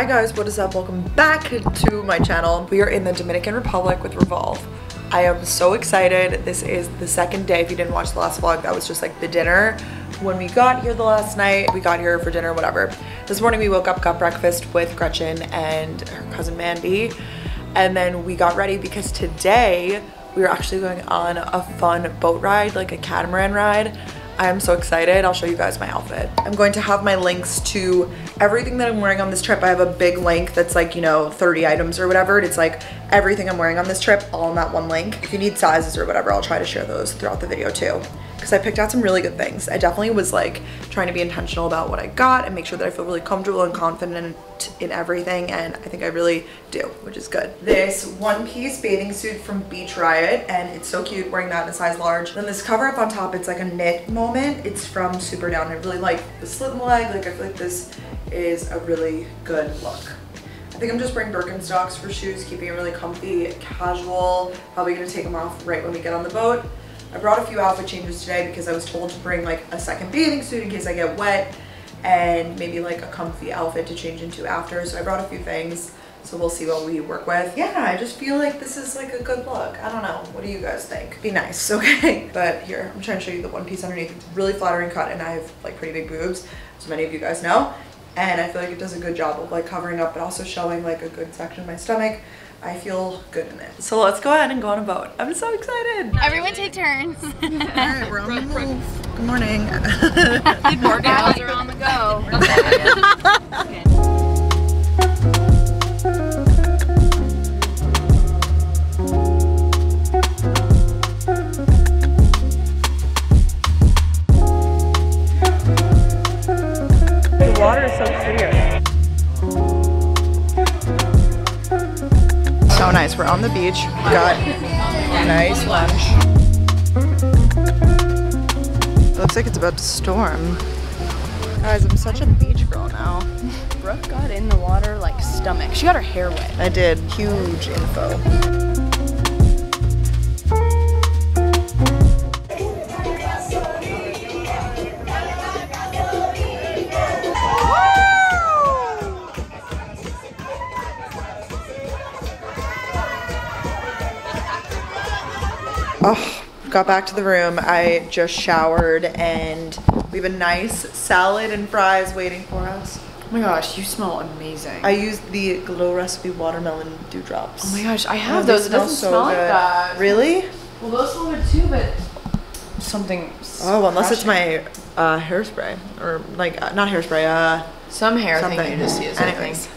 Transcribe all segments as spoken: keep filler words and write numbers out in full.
Hi guys, what is up? Welcome back to my channel. We are in the Dominican Republic with Revolve. I am so excited. This is the second day. If you didn't watch the last vlog, that was just like the dinner. When we got here the last night, we got here for dinner, whatever. This morning we woke up, got breakfast with Gretchen and her cousin Mandy. And then we got ready because today we were actually going on a fun boat ride, like a catamaran ride. I'm so excited. I'll show you guys my outfit. I'm going to have my links to everything that I'm wearing on this trip. I have a big link that's like, you know, thirty items or whatever. It's like everything I'm wearing on this trip, all in that one link. If you need sizes or whatever, I'll try to share those throughout the video too, because I picked out some really good things. I definitely was like trying to be intentional about what I got and make sure that I feel really comfortable and confident in everything, and I think I really do, which is good. This one-piece bathing suit from Beach Riot, and it's so cute wearing that in a size large. Then this cover up on top, it's like a knit moment. It's from Super Down. I really like the slit in the leg. Like I feel like this is a really good look. I think I'm just wearing Birkenstocks for shoes, keeping it really comfy, casual. Probably gonna take them off right when we get on the boat. I brought a few outfit changes today because I was told to bring like a second bathing suit in case I get wet, and maybe like a comfy outfit to change into after. So I brought a few things, so we'll see what we work with. Yeah, I just feel like this is like a good look. I don't know, what do you guys think? Be nice, okay? But here, I'm trying to show you the one piece underneath. It's really flattering cut, and I have like pretty big boobs, as many of you guys know, and I feel like it does a good job of like covering up but also showing like a good section of my stomach. I feel good in it. So let's go ahead and go on a boat. I'm so excited. Everyone take turns. All right, we're on Brooke, the move. Brooke. Good morning. Good morning. Gals are on the go. Okay. The water is so clear. So nice, we're on the beach, we got a nice lunch. It looks like it's about to storm. Guys, I'm such a beach girl now. Brooke got in the water like stomach. She got her hair wet. I did, huge info. Oh, got back to the room. I just showered and we have a nice salad and fries waiting for us. Oh my gosh, you smell amazing. I used the Glow Recipe Watermelon Dewdrops. Oh my gosh, I have oh, those. It doesn't so smell good. Like that. Really? Well, those smell good too, but something. Oh, unless crushing. It's my uh, hairspray. Or, like, uh, not hairspray, uh. Some hair something. Thing you just use. Anyways.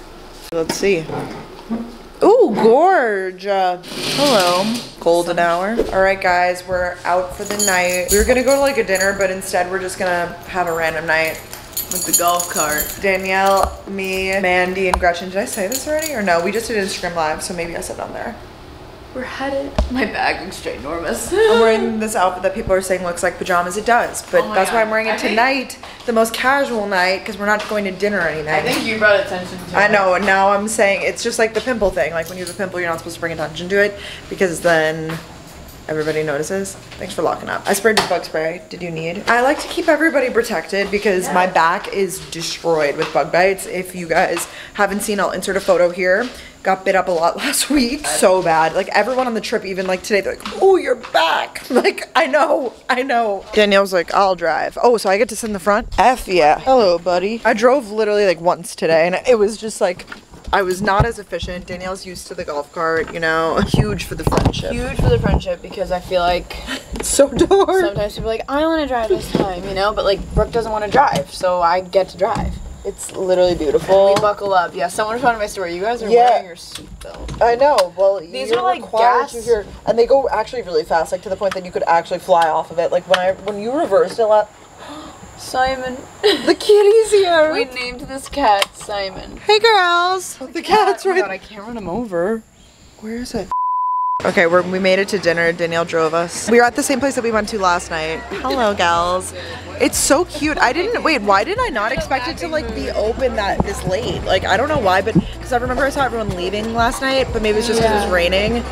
Let's see. Ooh, gorge. Uh, hello. Golden hour. All right, guys, we're out for the night. We were gonna go to like a dinner, but instead we're just gonna have a random night with the golf cart. Danielle, me, Mandy, and Gretchen. Did I say this already or no? We just did Instagram Live, so maybe I said it on there. We're headed. My bag looks ginormous. I'm wearing this outfit that people are saying looks like pajamas. It does, but oh that's God. Why I'm wearing it I tonight, think... the most casual night, because we're not going to dinner or anything. I think you brought attention to I it. I know, and now I'm saying it's just like the pimple thing. Like when you have a pimple, you're not supposed to bring attention to it because then everybody notices. Thanks for locking up. I sprayed with bug spray. Did you need? I like to keep everybody protected because yeah. My back is destroyed with bug bites. If you guys haven't seen, I'll insert a photo here. Got bit up a lot last week, so bad. Like everyone on the trip, even like today, they're like, oh, you're back. Like, I know, I know. Danielle's like, I'll drive. Oh, so I get to sit in the front? F yeah. Hello, buddy. I drove literally like once today and it was just like, I was not as efficient. Danielle's used to the golf cart, you know. Huge for the friendship. Huge for the friendship because I feel like it's so dark. Sometimes people are like, I wanna drive this time, you know? But like Brooke doesn't wanna drive, so I get to drive. It's literally beautiful. We buckle up. Yeah, someone responded to my story. You guys are yeah. Wearing your seatbelt. I know. Well, these are like gas. You hear, and they go actually really fast, like to the point that you could actually fly off of it. Like when I when you reversed a lot. Simon. The kitty's here. We named this cat Simon. Hey girls. The, the cat. Cat's right. Oh God, I can't run him over. Where is it? Okay, we're, we made it to dinner. Danielle drove us. We were at the same place that we went to last night. Hello, gals. It's so cute. I didn't, wait, why did I not expect it to like be open that this late? Like, I don't know why, but, because I remember I saw everyone leaving last night, but maybe it's just because it was raining.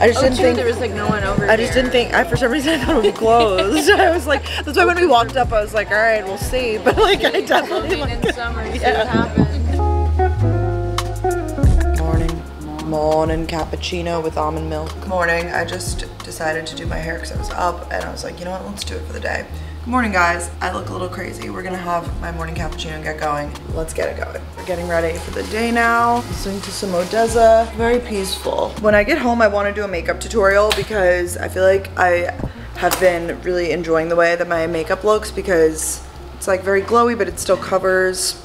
I just oh, didn't true. think there was like no one over. I just there. didn't think. I for some reason I thought it would be closed. I was like, that's why when we walked up, I was like, all right, we'll see. But like, I definitely. Like, in summer, yeah. See what happens. morning cappuccino with almond milk. Good morning. I just decided to do my hair because I was up and I was like, you know what, let's do it for the day. Good morning, guys. I look a little crazy. We're gonna have my morning cappuccino and get going. Let's get it going. We're getting ready for the day now. Listening to some Odesza. Very peaceful. When I get home, I wanna do a makeup tutorial because I feel like I have been really enjoying the way that my makeup looks because it's like very glowy, but it still covers.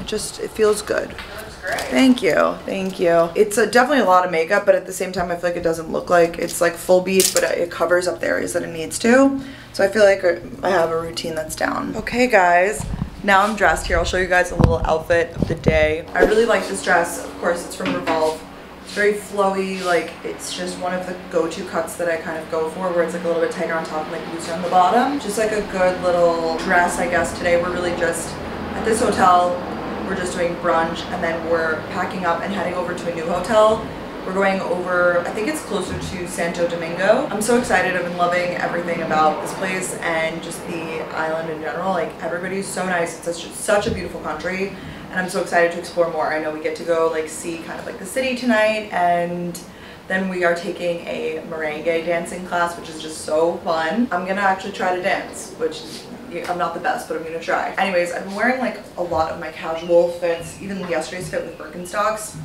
It just, it feels good. Great. Thank you, thank you. It's a, definitely a lot of makeup, but at the same time, I feel like it doesn't look like it's like full beat, but it covers up the areas that it needs to. So I feel like I have a routine that's down. Okay, guys, now I'm dressed here. I'll show you guys a little outfit of the day. I really like this dress. Of course, it's from Revolve. It's very flowy, like it's just one of the go-to cuts that I kind of go for, where it's like a little bit tighter on top and like looser on the bottom. Just like a good little dress, I guess. Today, we're really just at this hotel. We're just doing brunch and then we're packing up and heading over to a new hotel. We're going over, I think it's closer to Santo Domingo. I'm so excited. I've been loving everything about this place and just the island in general. Like, everybody's so nice. It's such, such a beautiful country and I'm so excited to explore more. I know we get to go like see kind of like the city tonight, and then we are taking a merengue dancing class, which is just so fun. I'm gonna actually try to dance, which is, I'm not the best, but I'm gonna try. Anyways, I've been wearing like a lot of my casual fits, even yesterday's fit with Birkenstocks.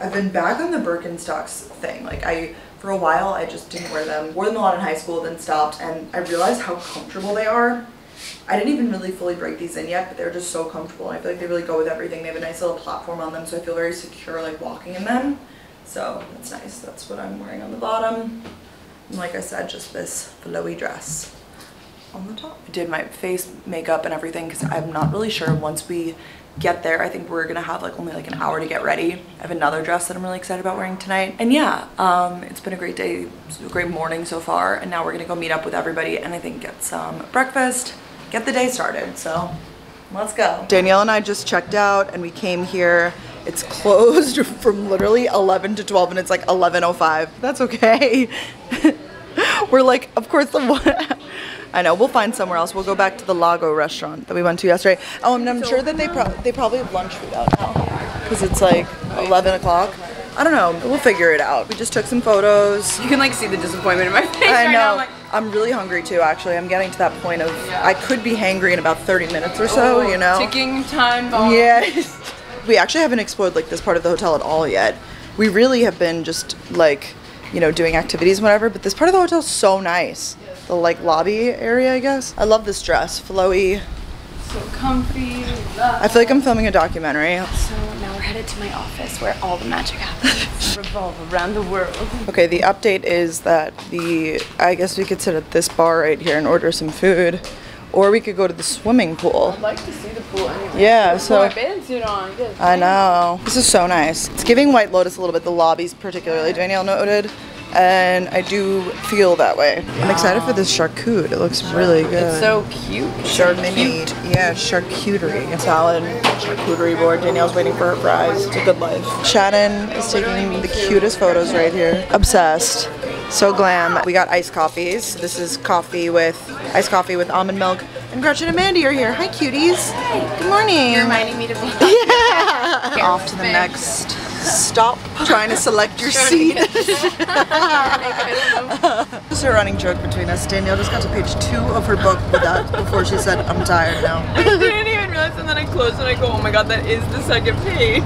I've been back on the Birkenstocks thing. Like I, for a while, I just didn't wear them. Wore them a lot in high school, then stopped, and I realized how comfortable they are. I didn't even really fully break these in yet, but they're just so comfortable. And I feel like they really go with everything. They have a nice little platform on them, so I feel very secure like walking in them. So that's nice. That's what I'm wearing on the bottom. And like I said, just this flowy dress on the top. I did my face makeup and everything because I'm not really sure once we get there. I think we're gonna have like only like an hour to get ready. I have another dress that I'm really excited about wearing tonight. And yeah, um, it's been a great day, a great morning so far. And now we're gonna go meet up with everybody and I think get some breakfast, get the day started. So let's go. Danielle and I just checked out and we came here. It's closed from literally eleven to twelve and it's like eleven oh five. That's okay. We're like, of course, the one. I know, we'll find somewhere else. We'll go back to the Lago restaurant that we went to yesterday. Oh, and I'm so, sure that they, pro they probably have lunch food out now because it's like eleven o'clock. I don't know, we'll figure it out. We just took some photos. You can like see the disappointment in my face. I right know. Now. I'm, like, I'm really hungry too, actually. I'm getting to that point of, yeah. I could be hangry in about thirty minutes or so, oh, you know? Ticking time bomb. Yes. We actually haven't explored like this part of the hotel at all yet. We really have been just like, you know, doing activities and whatever, but this part of the hotel is so nice. The like lobby area, I guess. I love this dress, flowy. So comfy. Love. I feel like I'm filming a documentary. So now we're headed to my office where all the magic happens. Revolve around the world. Okay, the update is that the, I guess we could sit at this bar right here and order some food. Or we could go to the swimming pool. I'd like to see the pool anyway. Yeah, so. I know. This is so nice. It's giving White Lotus a little bit, the lobbies particularly, yeah. Danielle noted. And I do feel that way. Yeah. I'm excited for this charcuterie. It looks really good. It's so cute. Charcuterie. Yeah, charcuterie. Salad, charcuterie board. Danielle's waiting for her fries. It's a good life. Shannon is taking the cutest photos right here. Obsessed. So glam. We got iced coffees. This is coffee with, iced coffee with almond milk. And Gretchen and Mandy are here. Hi, cuties. Hi. Good morning. You're reminding me to be. Yeah. Off to the next stop. Trying to select your seat. This is a running joke between us. Danielle just got to page two of her book without, before she said, I'm tired now. I didn't even realize, and then I closed and I go, oh my God, that is the second page.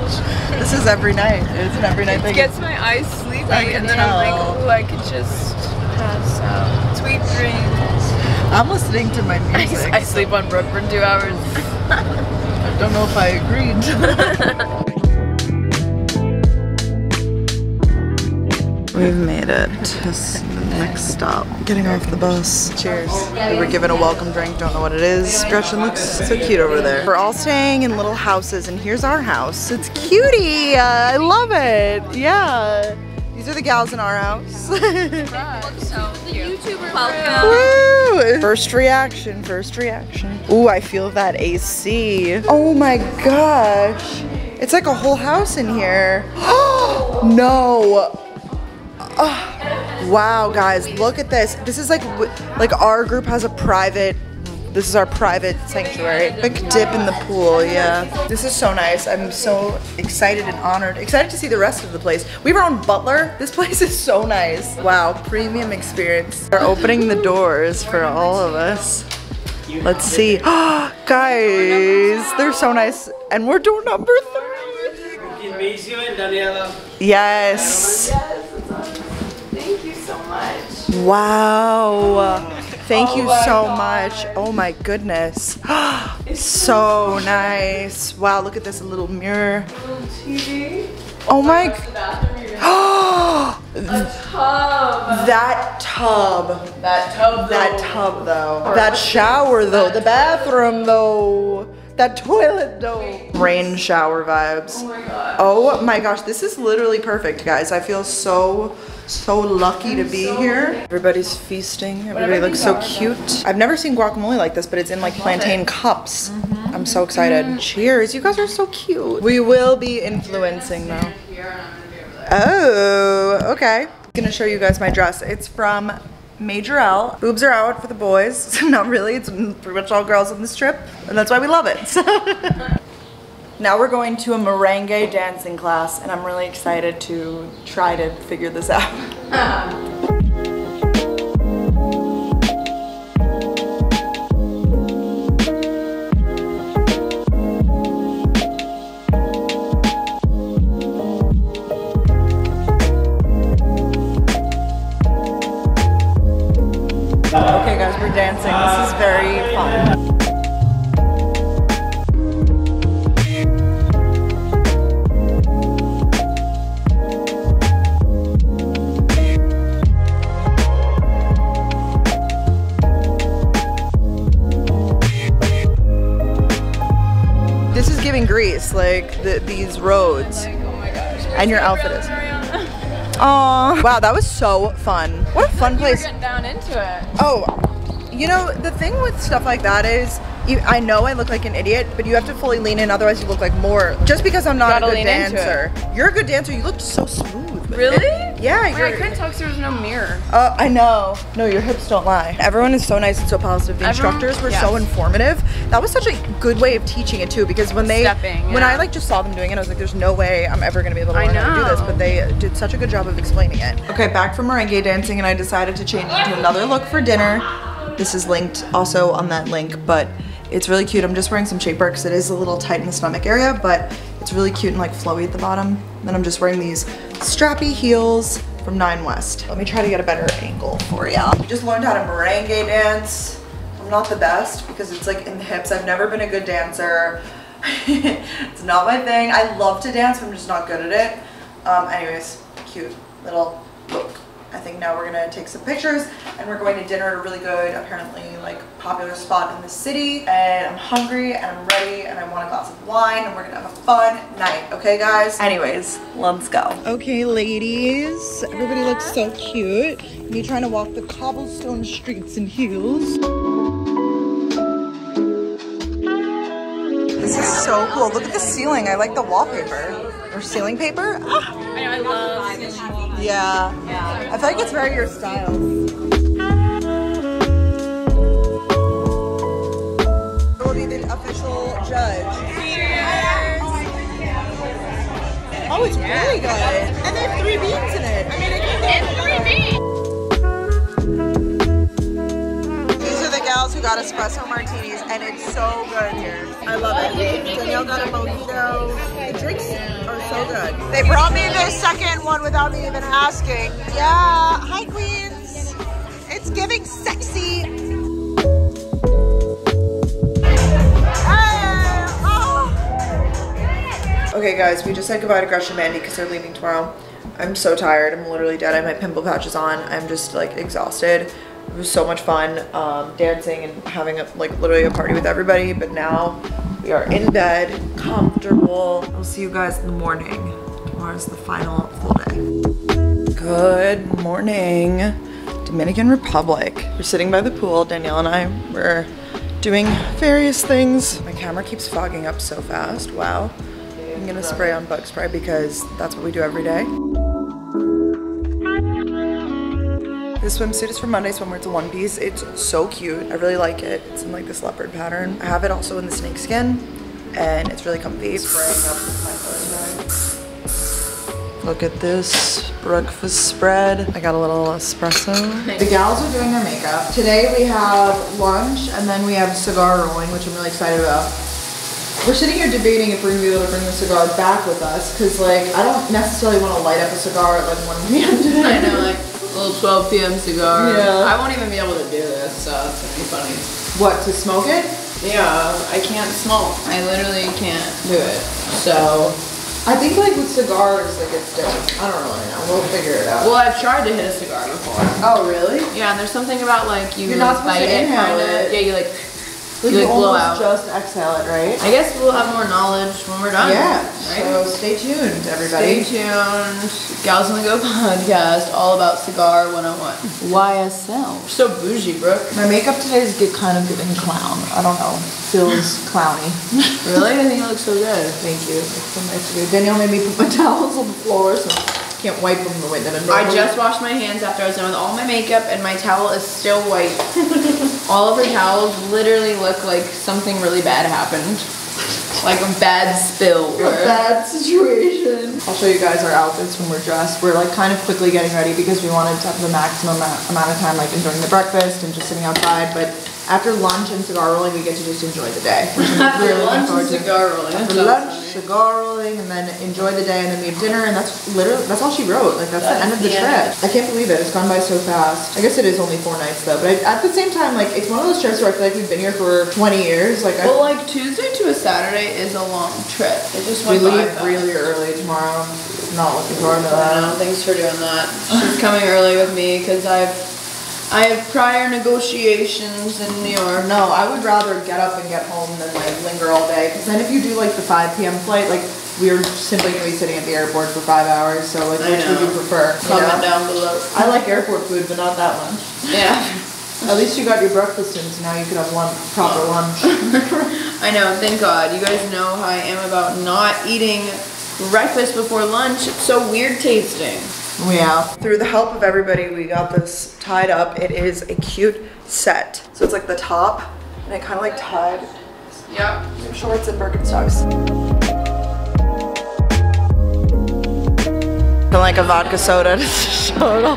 This is every night. It's an every night thing. It gets my eyes sleepy and then tell. I'm like, oh, I could just pass out. Sweet dreams. I'm listening to my music. I, I sleep on Brooke for two hours. I don't know if I agreed. We've made it to the next stop. Getting off the bus. Cheers. We were given a welcome drink, don't know what it is. Gretchen looks so cute over there. We're all staying in little houses and here's our house. It's cutie, uh, I love it, yeah. These are the gals in our house. Woo! First reaction, first reaction. Ooh, I feel that A C. Oh my gosh. It's like a whole house in here. Oh, no. Oh, wow, guys, look at this. This is like, like our group has a private This is our private sanctuary. Quick dip in the pool, yeah. This is so nice. I'm so excited and honored. Excited to see the rest of the place. We have our own butler. This place is so nice. Wow, premium experience. They're opening the doors for all of us. Let's see. Oh, guys, they're so nice. And we're door number three. Yes. Thank you so much. Wow. Thank you so much. Oh my goodness. So nice. Wow, look at this little mirror. T V. Oh my. Oh. That tub. That tub. That tub though. That shower though. The bathroom though. That toilet though. Rain shower vibes. Oh my gosh. Oh my gosh. This is literally perfect, guys. I feel so so lucky to be here. Everybody's feasting. Everybody looks so cute. I've never seen guacamole like this, but it's in like plantain cups. Mm-hmm. I'm so excited. Mm-hmm. Cheers. You guys are so cute. We will be influencing though. Oh, okay. I'm gonna show you guys my dress. It's from Major L. Boobs are out for the boys. Not really. It's pretty much all girls on this trip, and that's why we love it. Now we're going to a merengue dancing class, and I'm really excited to try to figure this out. Okay guys, we're dancing. This is very fun. Greece, like the, these roads, like, oh my gosh, and your outfit is. Oh wow, that was so fun! What a fun like place. You were getting down into it. Oh, you know the thing with stuff like that is, you, I know I look like an idiot, but you have to fully lean in, otherwise you look like more. Just because I'm not a good dancer, you're a good dancer. You looked so smooth. Really? It. Yeah. Wait, I couldn't tell because there was no mirror. Uh, I know. No, your hips don't lie. Everyone is so nice and so positive. The Everyone, instructors were yes. so informative. That was such a good way of teaching it too, because when they, Stepping, yeah. when I like just saw them doing it, I was like, there's no way I'm ever gonna be able to learn how to do this, but they did such a good job of explaining it. Okay, back from merengue dancing, and I decided to change into another look for dinner. This is linked also on that link, but it's really cute. I'm just wearing some shapewear because it is a little tight in the stomach area, but it's really cute and like flowy at the bottom. Then I'm just wearing these strappy heels from Nine West. Let me try to get a better angle for y'all. I just learned how to merengue dance. Not the best because it's like in the hips. I've never been a good dancer. It's not my thing. I love to dance, but I'm just not good at it. Um, anyways, cute little look. I think now we're gonna take some pictures and we're going to dinner at a really good, apparently like popular spot in the city. And I'm hungry and I'm ready and I want a glass of wine and we're gonna have a fun night. Okay guys? Anyways, let's go. Okay ladies, yeah. Everybody looks so cute. Me trying to walk the cobblestone streets in heels. This is so cool. Look at the ceiling. I like the wallpaper. Or ceiling paper. Ah. I know, I love ceiling paper. Yeah. yeah. I feel like it's very your style. The official judge. Cheers. Oh, it's really good. And they have three beans in it. I mean, who got espresso martinis, and it's so good here. I love it. Danielle got a mojito. The drinks are so good. They brought me their second one without me even asking. Yeah, hi queens. It's giving sexy. Hey, oh. Okay guys, we just said goodbye to Gretchen and Mandy because they're leaving tomorrow. I'm so tired, I'm literally dead. I have my pimple patches on. I'm just like exhausted. It was so much fun um, dancing and having a, like literally a party with everybody, but now we are in bed, comfortable. I'll see you guys in the morning. Tomorrow's the final full day. Good morning, Dominican Republic. We're sitting by the pool, Danielle and I were doing various things. My camera keeps fogging up so fast, wow. I'm gonna spray on bug spray because that's what we do every day. This swimsuit is from Monday Swimwear. It's a one piece. It's so cute. I really like it. It's in like this leopard pattern. I have it also in the snake skin and it's really comfy. Spraying up my clothes. Look at this breakfast spread. I got a little espresso. The gals are doing their makeup. Today we have lunch and then we have cigar rolling, which I'm really excited about. We're sitting here debating if we're gonna be able to bring the cigar back with us, cause like I don't necessarily want to light up a cigar at like one p m I know, like a little twelve p m cigar. Yeah. I won't even be able to do this, so it's gonna be funny. What, to smoke it? Yeah, I can't smoke. I literally can't do it. So I think like with cigars, like it's different. I don't really know. We'll figure it out. Well, I've tried to hit a cigar before. Oh really? Yeah, and there's something about like you You're not supposed to inhale it. it. Yeah, you like. Like you, you almost blowout. just exhale it, right? I guess we'll have more knowledge when we're done. Yeah, right? So stay tuned, everybody. Stay tuned. Gals on the Go podcast, all about cigar one oh one. Y S L. We're so bougie, Brooke. My makeup today is get kind of giving clown. I don't know. Feels clowny. Really? I think it looks so good. Thank you. It's so nice to do. Danielle made me put my towels on the floor, so I can't wipe them the way that I'm. I just washed my hands after I was done with all my makeup, and my towel is still white. All of her towels literally look like something really bad happened. Like a bad spill. A bad situation. I'll show you guys our outfits when we're dressed. We're like kind of quickly getting ready because we wanted to have the maximum amount of time like enjoying the breakfast and just sitting outside. But after lunch and cigar rolling, we get to just enjoy the day. After really lunch and cigar rolling. After lunch, funny. cigar rolling, and then enjoy the day, and then we have dinner, and that's literally, that's all she wrote. Like, that's, that's the end of the, the trip. End. I can't believe it. It's gone by so fast. I guess it is only four nights, though. But I, at the same time, like, it's one of those trips where I feel like we've been here for twenty years. Like, Well, I, like, Tuesday to a Saturday is a long trip. It just went We leave by really early tomorrow. Not looking forward to that. No, thanks for doing that. She's coming early with me, because I've I have prior negotiations in New York. No, I would rather get up and get home than like linger all day. Because then if you do like the five p m flight, like we are simply going to be sitting at the airport for five hours. So like, which would you prefer? Comment down below. I like airport food, but not that lunch. Yeah. At least you got your breakfast in, so now you could have one proper lunch. I know, thank God. You guys know how I am about not eating breakfast before lunch. It's so weird tasting. Yeah. Through the help of everybody, we got this tied up. It is a cute set. So it's like the top, and I kind of like tied yeah. your shorts and Birkenstocks. And like a vodka soda. Vodka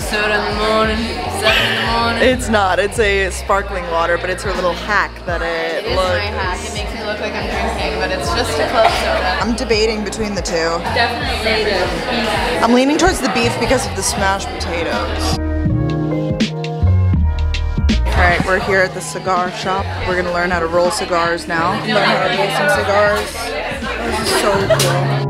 soda in the morning, seven in the morning. It's not. It's a sparkling water, but it's her little hack that it, it is looks. It is my hack. It makes me look like I'm drinking, but it's just a club soda. I'm debating between the two. Definitely the beef. I'm leaning towards the beef because of the smashed potatoes. All right, we're here at the cigar shop. We're gonna learn how to roll cigars now. Learn how to roll some cigars. This is so cool.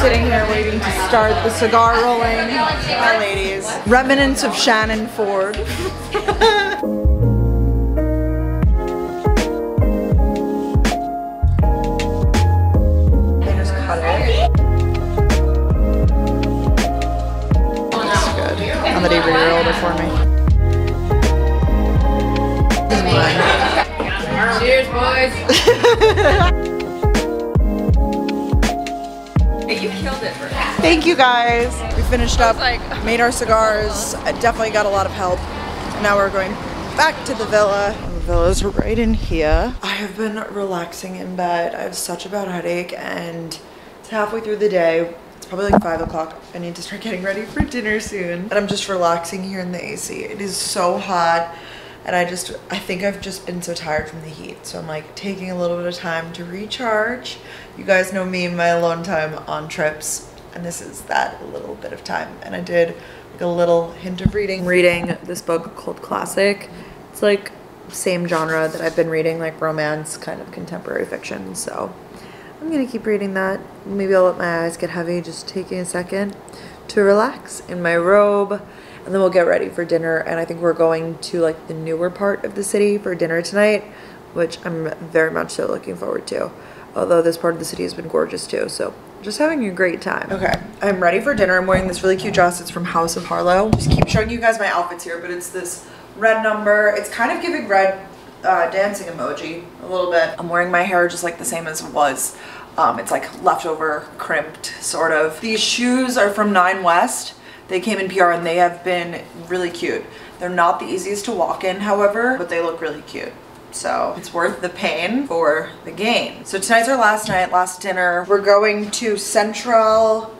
Sitting here waiting to start the cigar rolling. Hi ladies. Remnants of Shannon Ford. They just cut it. That's good. I'm gonna re-roll it for me. This is mine. Cheers, boys. You killed it for that. Thank you guys. We finished up, like, made our cigars. I definitely got a lot of help. Now we're going back to the villa. The villa's right in here. I have been relaxing in bed. I have such a bad headache and it's halfway through the day. It's probably like five o'clock. I need to start getting ready for dinner soon. And I'm just relaxing here in the A C. It is so hot. And I just, I think I've just been so tired from the heat. So I'm like taking a little bit of time to recharge. You guys know me, my alone time on trips. And this is that little bit of time. And I did like a little hint of reading. I'm reading this book, Cult Classic. It's like same genre that I've been reading, like romance, kind of contemporary fiction. So I'm gonna keep reading that. Maybe I'll let my eyes get heavy, just taking a second to relax in my robe. And then we'll get ready for dinner, and I think we're going to like the newer part of the city for dinner tonight, which I'm very much so looking forward to. Although this part of the city has been gorgeous too, so just having a great time. Okay, I'm ready for dinner. I'm wearing this really cute dress. It's from House of Harlow. Just keep showing you guys my outfits here, but it's this red number. It's kind of giving red uh, dancing emoji a little bit. I'm wearing my hair just like the same as it was. Um, it's like leftover crimped sort of. These shoes are from Nine West. They came in P R and they have been really cute. They're not the easiest to walk in, however, but they look really cute. So it's worth the pain for the gain. So tonight's our last night, last dinner. We're going to Central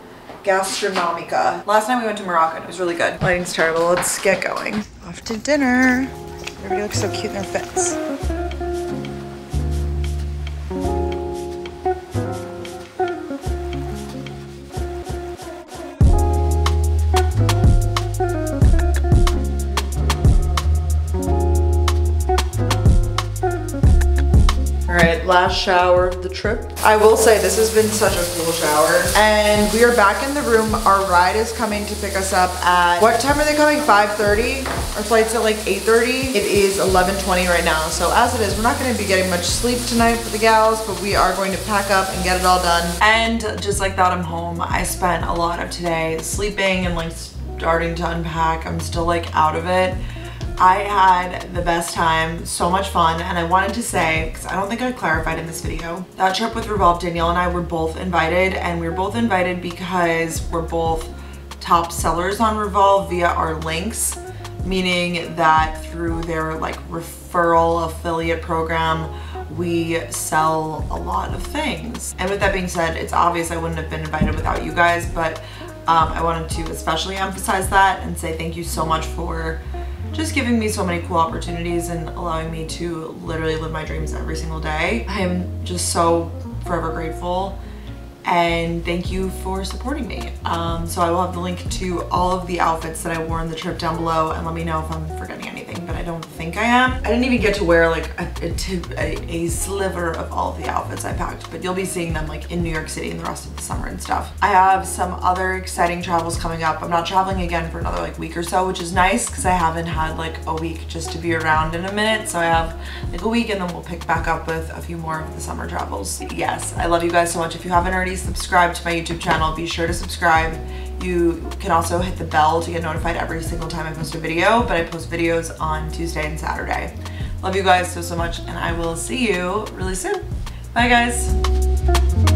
Gastronomica. Last night we went to Morocco and it was really good. Lighting's terrible, let's get going. Off to dinner. Everybody looks so cute in their fits. Last shower of the trip. I will say this has been such a cool shower. And we are back in the room. Our ride is coming to pick us up at, what time are they coming? five thirty? Our flight's at like eight thirty. It is eleven twenty right now. So as it is, we're not gonna be getting much sleep tonight for the gals, but we are going to pack up and get it all done. And just like that, I'm home. I spent a lot of today sleeping and like starting to unpack. I'm still like out of it. I had the best time, so much fun, and I wanted to say, because I don't think I clarified in this video, that trip with Revolve, Danielle and I were both invited, and we were both invited because we're both top sellers on Revolve via our links, meaning that through their like referral affiliate program, we sell a lot of things. And with that being said, it's obvious I wouldn't have been invited without you guys, but um, I wanted to especially emphasize that and say thank you so much for just giving me so many cool opportunities and allowing me to literally live my dreams every single day. I am just so forever grateful and thank you for supporting me. Um, so I will have the link to all of the outfits that I wore on the trip down below and let me know if I'm forgetting anything, but I don't think I am. I didn't even get to wear like a, a, a sliver of all of the outfits I packed, but you'll be seeing them like in New York City and the rest of the summer and stuff. I have some other exciting travels coming up. I'm not traveling again for another like week or so, which is nice because I haven't had like a week just to be around in a minute. So I have like a week and then we'll pick back up with a few more of the summer travels. Yes, I love you guys so much. If you haven't already subscribed to my YouTube channel, be sure to subscribe. You can also hit the bell to get notified every single time I post a video, but I post videos on Tuesday and Saturday. Love you guys so, so much, and I will see you really soon. Bye, guys.